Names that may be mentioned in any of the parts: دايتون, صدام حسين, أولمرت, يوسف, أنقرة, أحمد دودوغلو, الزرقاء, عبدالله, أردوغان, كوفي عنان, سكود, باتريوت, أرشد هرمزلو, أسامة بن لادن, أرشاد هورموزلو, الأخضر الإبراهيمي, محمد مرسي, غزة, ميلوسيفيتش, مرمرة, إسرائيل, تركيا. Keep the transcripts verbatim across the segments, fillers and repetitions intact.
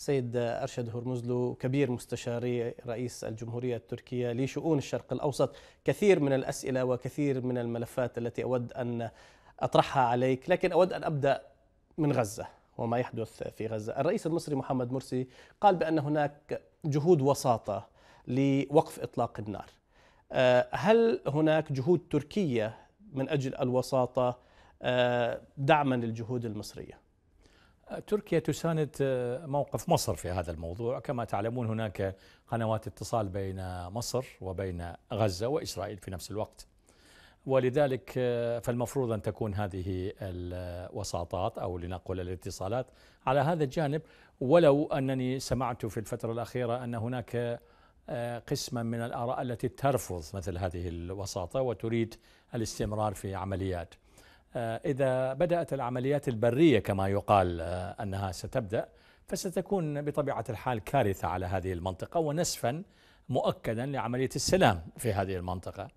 سيد أرشد هرمزلو كبير مستشاري رئيس الجمهورية التركية لشؤون الشرق الأوسط، كثير من الأسئلة وكثير من الملفات التي أود أن أطرحها عليك، لكن أود أن أبدأ من غزة وما يحدث في غزة. الرئيس المصري محمد مرسي قال بأن هناك جهود وساطة لوقف إطلاق النار، هل هناك جهود تركية من أجل الوساطة دعما للجهود المصرية؟ تركيا تساند موقف مصر في هذا الموضوع، كما تعلمون هناك قنوات اتصال بين مصر وبين غزة وإسرائيل في نفس الوقت، ولذلك فالمفروض أن تكون هذه الوساطات أو لنقل الاتصالات على هذا الجانب، ولو أنني سمعت في الفترة الأخيرة أن هناك قسما من الآراء التي ترفض مثل هذه الوساطة وتريد الاستمرار في عمليات. إذا بدأت العمليات البرية كما يقال أنها ستبدأ، فستكون بطبيعة الحال كارثة على هذه المنطقة ونسفا مؤكدا لعملية السلام في هذه المنطقة.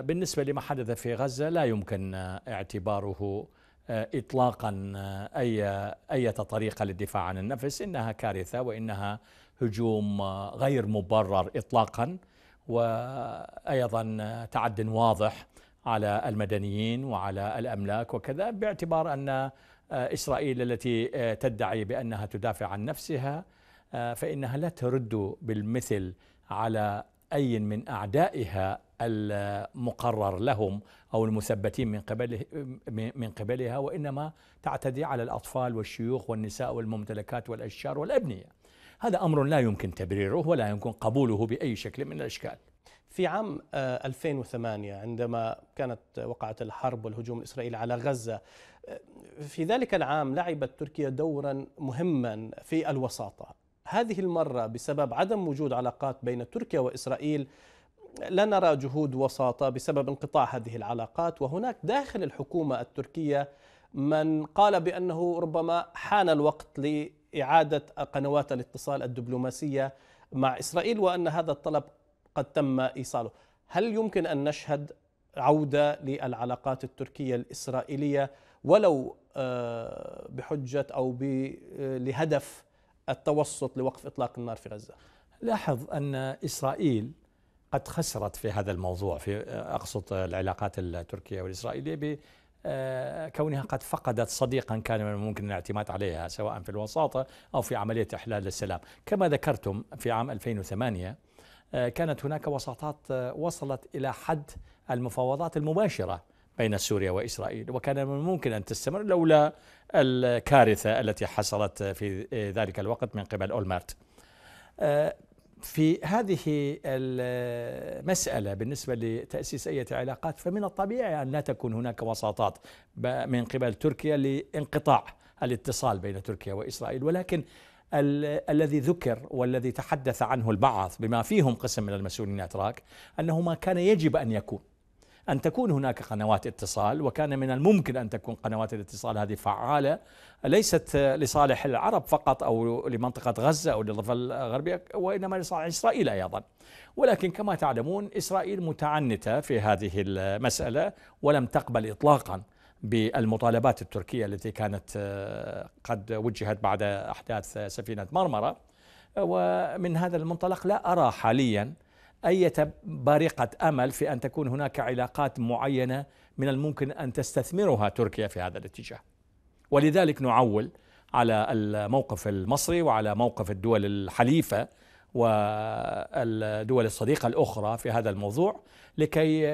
بالنسبة لما حدث في غزة لا يمكن اعتباره إطلاقا أي أي طريقة للدفاع عن النفس، إنها كارثة وإنها هجوم غير مبرر إطلاقا، وأيضا تعد واضح على المدنيين وعلى الأملاك وكذا، باعتبار أن إسرائيل التي تدعي بأنها تدافع عن نفسها فإنها لا ترد بالمثل على أي من أعدائها المقرر لهم أو المثبتين من قبله من قبلها، وإنما تعتدي على الأطفال والشيوخ والنساء والممتلكات والأشجار والأبنية. هذا أمر لا يمكن تبريره ولا يمكن قبوله بأي شكل من الأشكال. في عام ألفين وثمانية عندما كانت وقعت الحرب والهجوم الإسرائيلي على غزة، في ذلك العام لعبت تركيا دورا مهما في الوساطة. هذه المرة بسبب عدم وجود علاقات بين تركيا وإسرائيل لا نرى جهود وساطة بسبب انقطاع هذه العلاقات، وهناك داخل الحكومة التركية من قال بأنه ربما حان الوقت لإعادة قنوات الاتصال الدبلوماسية مع إسرائيل وأن هذا الطلب قد تم إيصاله. هل يمكن أن نشهد عودة للعلاقات التركية الإسرائيلية ولو بحجة أو لهدف التوسط لوقف إطلاق النار في غزة؟ لاحظ أن إسرائيل قد خسرت في هذا الموضوع، في أقصد العلاقات التركية والإسرائيلية، بكونها قد فقدت صديقا كان من الممكن الاعتماد عليها سواء في الوساطة أو في عملية إحلال السلام. كما ذكرتم في عام ألفين وثمانية كانت هناك وساطات وصلت إلى حد المفاوضات المباشرة بين سوريا وإسرائيل، وكان من الممكن أن تستمر لولا الكارثة التي حصلت في ذلك الوقت من قبل أولمرت. في هذه المسألة بالنسبة لتأسيس أي علاقات فمن الطبيعي أن لا تكون هناك وساطات من قبل تركيا لانقطاع الاتصال بين تركيا وإسرائيل، ولكن الذي ذكر والذي تحدث عنه البعض بما فيهم قسم من المسؤولين الأتراك أنه ما كان يجب أن يكون أن تكون هناك قنوات اتصال، وكان من الممكن أن تكون قنوات الاتصال هذه فعالة ليست لصالح العرب فقط أو لمنطقة غزة أو للضفة الغربية، وإنما لصالح إسرائيل أيضا. ولكن كما تعلمون إسرائيل متعنتة في هذه المسألة ولم تقبل إطلاقا بالمطالبات التركية التي كانت قد وجهت بعد أحداث سفينة مرمرة، ومن هذا المنطلق لا أرى حاليا أي بارقة أمل في أن تكون هناك علاقات معينة من الممكن أن تستثمرها تركيا في هذا الاتجاه. ولذلك نعول على الموقف المصري وعلى موقف الدول الحليفة والدول الصديقة الأخرى في هذا الموضوع لكي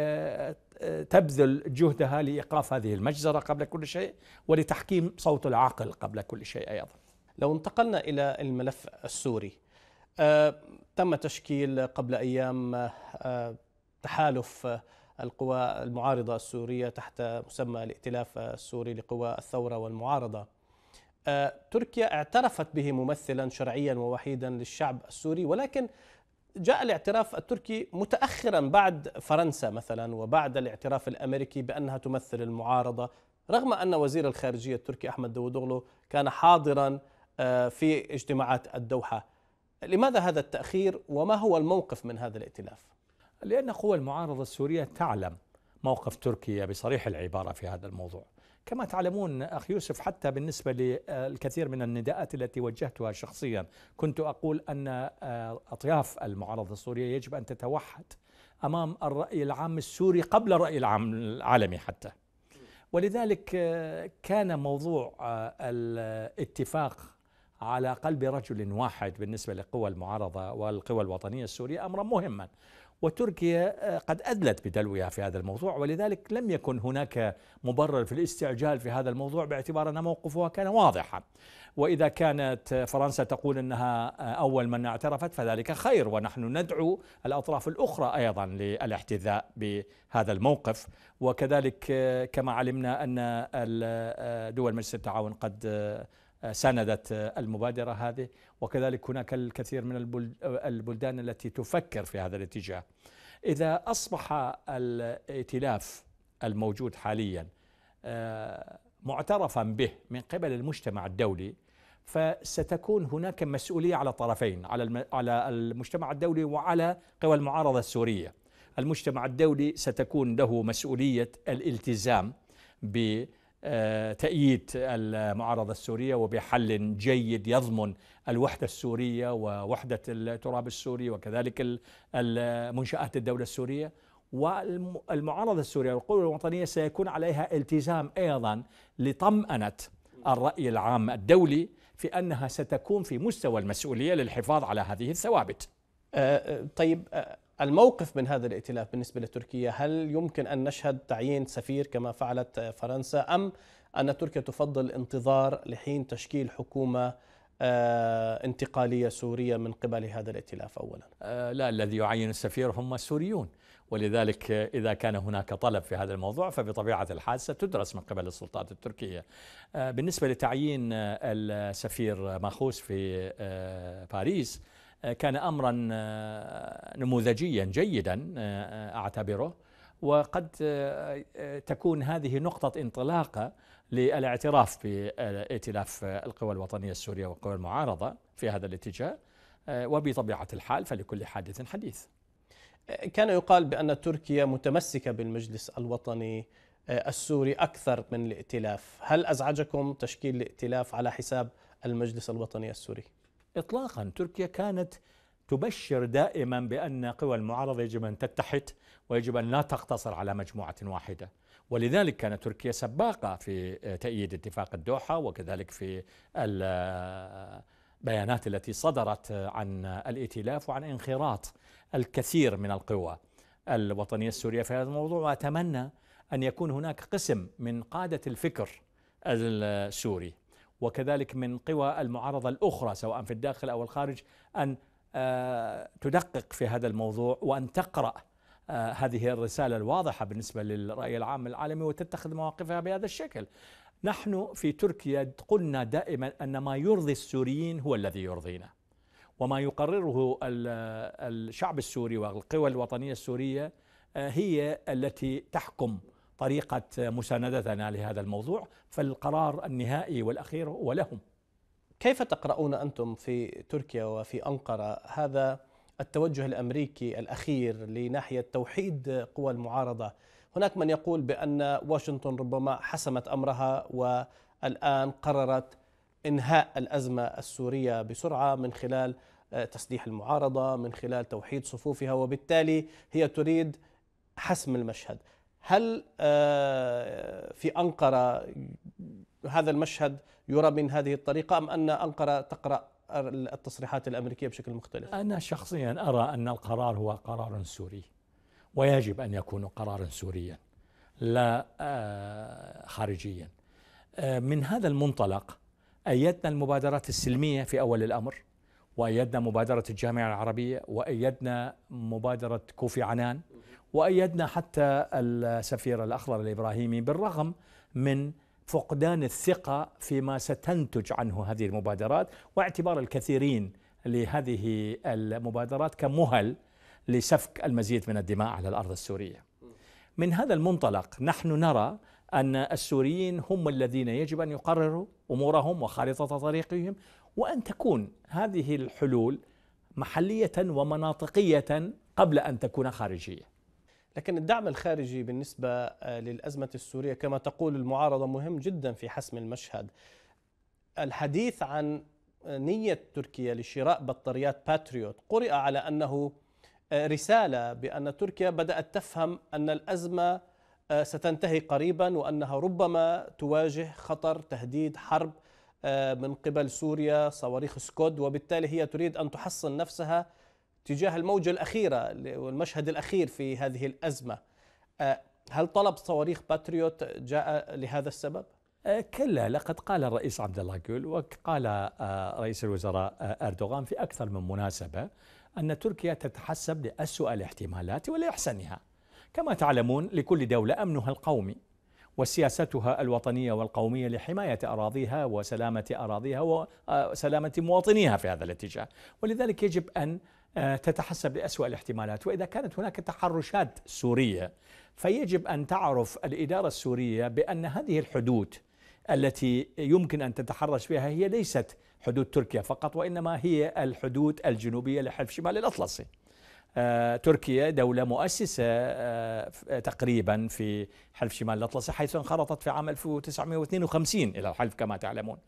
تبذل جهدها لإيقاف هذه المجزرة قبل كل شيء ولتحكيم صوت العقل قبل كل شيء أيضا. لو انتقلنا إلى الملف السوري، أه تم تشكيل قبل أيام أه تحالف القوى المعارضة السورية تحت مسمى الائتلاف السوري لقوى الثورة والمعارضة. أه تركيا اعترفت به ممثلا شرعيا ووحيدا للشعب السوري، ولكن جاء الاعتراف التركي متأخرا بعد فرنسا مثلا وبعد الاعتراف الأمريكي بأنها تمثل المعارضة، رغم أن وزير الخارجية التركي أحمد دودوغلو كان حاضرا في اجتماعات الدوحة. لماذا هذا التأخير وما هو الموقف من هذا الائتلاف؟ لأن قوى المعارضة السورية تعلم موقف تركيا بصريح العبارة في هذا الموضوع، كما تعلمون أخي يوسف، حتى بالنسبة للكثير من النداءات التي وجهتها شخصيا كنت أقول أن أطياف المعارضة السورية يجب أن تتوحد أمام الرأي العام السوري قبل الرأي العام العالمي حتى، ولذلك كان موضوع الاتفاق على قلب رجل واحد بالنسبة لقوى المعارضة والقوى الوطنية السورية أمرا مهما، وتركيا قد أدلت بدلوها في هذا الموضوع، ولذلك لم يكن هناك مبرر في الاستعجال في هذا الموضوع باعتبار أن موقفها كان واضحا. وإذا كانت فرنسا تقول أنها أول من اعترفت فذلك خير، ونحن ندعو الأطراف الأخرى أيضا للاحتذاء بهذا الموقف. وكذلك كما علمنا أن دول مجلس التعاون قد ساندت المبادرة هذه، وكذلك هناك الكثير من البلدان التي تفكر في هذا الاتجاه. إذا أصبح الائتلاف الموجود حاليا معترفا به من قبل المجتمع الدولي، فستكون هناك مسؤولية على الطرفين، على المجتمع الدولي وعلى قوى المعارضة السورية. المجتمع الدولي ستكون له مسؤولية الالتزام ب تأييد المعارضة السورية وبحل جيد يضمن الوحدة السورية ووحدة التراب السوري وكذلك منشآت الدولة السورية. والمعارضة السورية والقوى الوطنية سيكون عليها التزام أيضا لطمأنة الرأي العام الدولي في أنها ستكون في مستوى المسؤولية للحفاظ على هذه الثوابت. طيب، الموقف من هذا الائتلاف بالنسبة لتركيا، هل يمكن أن نشهد تعيين سفير كما فعلت فرنسا، أم أن تركيا تفضل الانتظار لحين تشكيل حكومة انتقالية سورية من قبل هذا الائتلاف أولا؟ لا، الذي يعين السفير هم السوريون، ولذلك إذا كان هناك طلب في هذا الموضوع فبطبيعة الحال ستدرس من قبل السلطات التركية. بالنسبة لتعيين السفير ماخوس في باريس كان أمرا نموذجيا جيدا أعتبره، وقد تكون هذه نقطة انطلاقة للاعتراف بائتلاف القوى الوطنية السورية وقوى المعارضة في هذا الاتجاه، وبطبيعة الحال فلكل حادث حديث. كان يقال بأن تركيا متمسكة بالمجلس الوطني السوري أكثر من الائتلاف، هل أزعجكم تشكيل الائتلاف على حساب المجلس الوطني السوري؟ إطلاقا، تركيا كانت تبشر دائما بأن قوى المعارضة يجب أن تتحد ويجب أن لا تقتصر على مجموعة واحدة، ولذلك كانت تركيا سباقة في تأييد اتفاق الدوحة وكذلك في البيانات التي صدرت عن الائتلاف وعن انخراط الكثير من القوى الوطنية السورية في هذا الموضوع. وأتمنى أن يكون هناك قسم من قادة الفكر السوري وكذلك من قوى المعارضة الأخرى سواء في الداخل أو الخارج أن تدقق في هذا الموضوع وأن تقرأ هذه الرسالة الواضحة بالنسبة للرأي العام العالمي وتتخذ مواقفها بهذا الشكل. نحن في تركيا قلنا دائما أن ما يرضي السوريين هو الذي يرضينا، وما يقرره الشعب السوري والقوى الوطنية السورية هي التي تحكم طريقة مساندتنا لهذا الموضوع، فالقرار النهائي والأخير هو لهم. كيف تقرؤون أنتم في تركيا وفي أنقرة هذا التوجه الأمريكي الأخير لناحية توحيد قوى المعارضة؟ هناك من يقول بأن واشنطن ربما حسمت أمرها والآن قررت إنهاء الأزمة السورية بسرعة من خلال تسليح المعارضة، من خلال توحيد صفوفها، وبالتالي هي تريد حسم المشهد. هل في أنقرة هذا المشهد يرى من هذه الطريقة، أم أن أنقرة تقرأ التصريحات الأمريكية بشكل مختلف؟ أنا شخصيا أرى أن القرار هو قرار سوري، ويجب أن يكون قرارا سوريا لا خارجيا. من هذا المنطلق أيدنا المبادرات السلمية في أول الأمر، وأيدنا مبادرة الجامعة العربية، وأيدنا مبادرة كوفي عنان، وأيدنا حتى السفير الأخضر الإبراهيمي بالرغم من فقدان الثقة فيما ستنتج عنه هذه المبادرات واعتبار الكثيرين لهذه المبادرات كمهل لسفك المزيد من الدماء على الأرض السورية. من هذا المنطلق نحن نرى أن السوريين هم الذين يجب أن يقرروا أمورهم وخارطة طريقهم، وأن تكون هذه الحلول محلية ومناطقية قبل أن تكون خارجية. لكن الدعم الخارجي بالنسبة للأزمة السورية كما تقول المعارضة مهم جدا في حسم المشهد. الحديث عن نية تركيا لشراء بطاريات باتريوت قرئ على أنه رسالة بأن تركيا بدأت تفهم أن الأزمة ستنتهي قريبا وأنها ربما تواجه خطر تهديد حرب من قبل سوريا صواريخ سكود، وبالتالي هي تريد أن تحصن نفسها تجاه الموجة الأخيرة والمشهد الأخير في هذه الأزمة. هل طلب صواريخ باتريوت جاء لهذا السبب؟ كلا، لقد قال الرئيس عبدالله جول وقال رئيس الوزراء أردوغان في أكثر من مناسبة أن تركيا تتحسب لأسوأ الاحتمالات ولأحسنها. كما تعلمون لكل دولة أمنها القومي وسياستها الوطنية والقومية لحماية أراضيها وسلامة أراضيها وسلامة مواطنيها في هذا الاتجاه، ولذلك يجب أن تتحسب لأسوأ الاحتمالات. وإذا كانت هناك تحرشات سورية فيجب أن تعرف الإدارة السورية بأن هذه الحدود التي يمكن أن تتحرش فيها هي ليست حدود تركيا فقط، وإنما هي الحدود الجنوبية لحلف شمال الأطلسي. تركيا دولة مؤسسة تقريبا في حلف شمال الأطلسي، حيث انخرطت في عام ألف وتسعمئة واثنين وخمسين إلى الحلف كما تعلمون،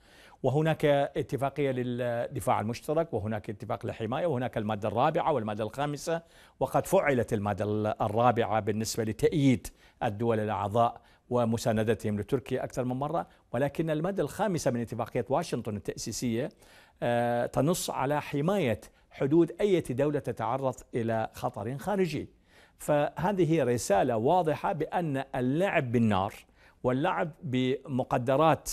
وهناك اتفاقية للدفاع المشترك، وهناك اتفاق للحماية، وهناك المادة الرابعة والمادة الخامسة، وقد فعلت المادة الرابعة بالنسبة لتأييد الدول الأعضاء ومساندتهم لتركيا أكثر من مرة، ولكن المادة الخامسة من اتفاقية واشنطن التأسيسية تنص على حماية حدود أي دولة تتعرض إلى خطر خارجي. فهذه رسالة واضحة بأن اللعب بالنار واللعب بمقدرات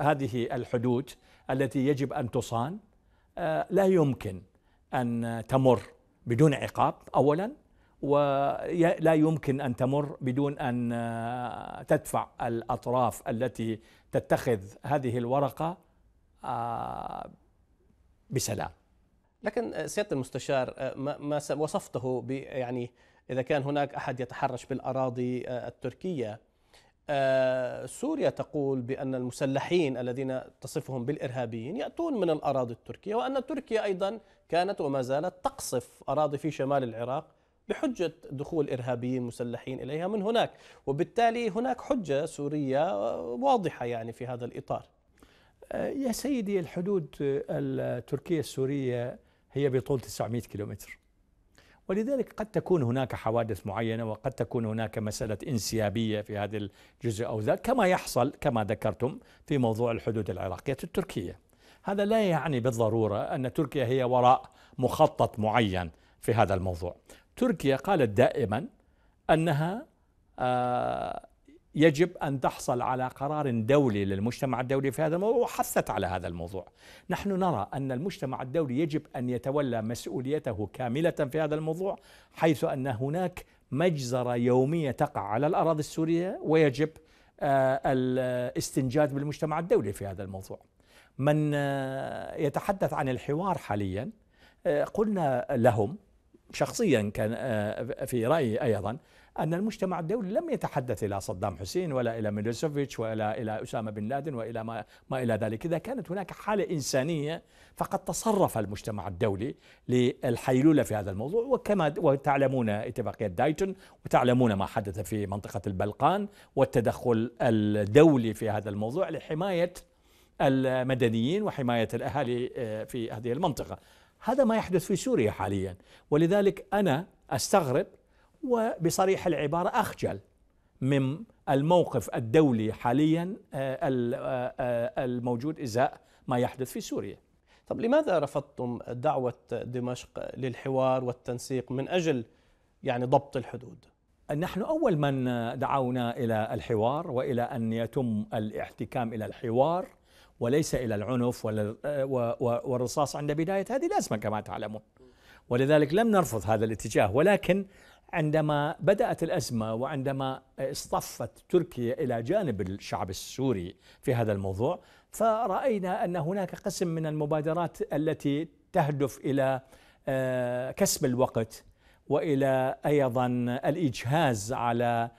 هذه الحدود التي يجب أن تصان لا يمكن أن تمر بدون عقاب أولا، ولا يمكن أن تمر بدون أن تدفع الأطراف التي تتخذ هذه الورقة بسلام. لكن سيادة المستشار ما وصفته ب يعني إذا كان هناك أحد يتحرش بالأراضي التركية، سوريا تقول بأن المسلحين الذين تصفهم بالإرهابيين يأتون من الأراضي التركية، وأن تركيا أيضا كانت وما زالت تقصف أراضي في شمال العراق بحجة دخول إرهابيين مسلحين إليها من هناك، وبالتالي هناك حجة سورية واضحة يعني في هذا الإطار. يا سيدي، الحدود التركية السورية هي بطول تسعمئة كيلومتر، ولذلك قد تكون هناك حوادث معينة، وقد تكون هناك مسألة انسيابية في هذا الجزء أو ذاك، كما يحصل كما ذكرتم في موضوع الحدود العراقية التركية. هذا لا يعني بالضرورة أن تركيا هي وراء مخطط معين في هذا الموضوع. تركيا قالت دائما أنها آه يجب أن تحصل على قرار دولي للمجتمع الدولي في هذا الموضوع، وحثت على هذا الموضوع. نحن نرى أن المجتمع الدولي يجب أن يتولى مسؤوليته كاملة في هذا الموضوع، حيث أن هناك مجزرة يومية تقع على الأراضي السورية ويجب الاستنجاد بالمجتمع الدولي في هذا الموضوع. من يتحدث عن الحوار حاليا قلنا لهم شخصيا كان في رأيي أيضا أن المجتمع الدولي لم يتحدث إلى صدام حسين ولا إلى ميلوسيفيتش ولا إلى أسامة بن لادن وإلى ما, ما إلى ذلك. إذا كانت هناك حالة إنسانية فقد تصرف المجتمع الدولي للحيلولة في هذا الموضوع، وكما وتعلمون اتفاقية دايتون، وتعلمون ما حدث في منطقة البلقان والتدخل الدولي في هذا الموضوع لحماية المدنيين وحماية الأهالي في هذه المنطقة. هذا ما يحدث في سوريا حاليا، ولذلك أنا أستغرب وبصريح العبارة أخجل من الموقف الدولي حاليا الموجود إزاء ما يحدث في سوريا. طب لماذا رفضتم دعوة دمشق للحوار والتنسيق من أجل يعني ضبط الحدود؟ نحن أول من دعونا إلى الحوار وإلى أن يتم الاحتكام إلى الحوار وليس إلى العنف والرصاص عند بداية هذه الأزمة كما تعلمون، ولذلك لم نرفض هذا الاتجاه. ولكن عندما بدأت الأزمة وعندما اصطفت تركيا إلى جانب الشعب السوري في هذا الموضوع، فرأينا أن هناك قسم من المبادرات التي تهدف إلى كسب الوقت وإلى أيضا الإجهاز على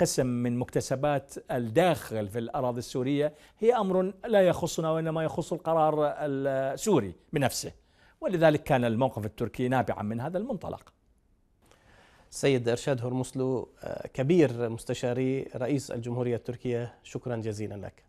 قسم من مكتسبات الداخل في الأراضي السورية هي أمر لا يخصنا، وإنما يخص القرار السوري بنفسه، ولذلك كان الموقف التركي نابعا من هذا المنطلق. السيد أرشاد هورموزلو كبير مستشاري رئيس الجمهورية التركية، شكرا جزيلا لك.